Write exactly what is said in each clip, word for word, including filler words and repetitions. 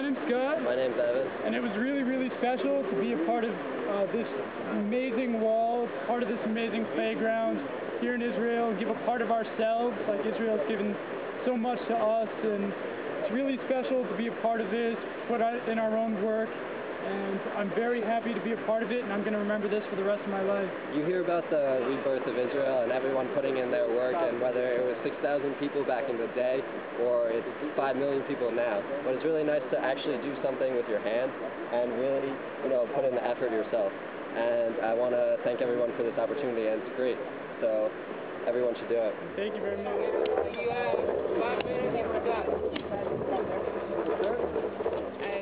my name's Scott. My name's Evan. And it was really, really special to be a part of uh, this amazing wall, part of this amazing playground here in Israel, give a part of ourselves. Like, Israel's given so much to us, and it's really special to be a part of this, put in our own work. And I'm very happy to be a part of it, and I'm going to remember this for the rest of my life. You hear about the rebirth of Israel and everyone putting in their work, and whether it was six thousand people back in the day or it's five million people now. But it's really nice to actually do something with your hands and really, you know, put in the effort yourself. And I want to thank everyone for this opportunity, and it's great. So everyone should do it. Thank you very much. I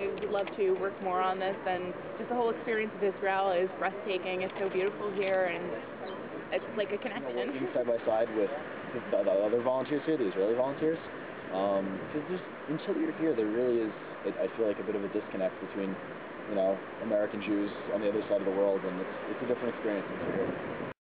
would love to work more on this, and just the whole experience of Israel is breathtaking. It's so beautiful here, and it's like a connection. You know, working side by side with the, the other volunteers here, the Israeli volunteers, because um, until you're here, there really is, I feel like, a bit of a disconnect between, you know, American Jews on the other side of the world, and it's, it's a different experience until you're here.